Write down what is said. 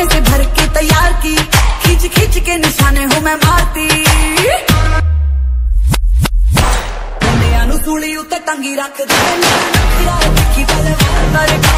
सीने से भर के तैयार की, खींच खींच के निशाने हूँ मैं मारती। बंदियां नू सूली उत्ते तंगी रख दे,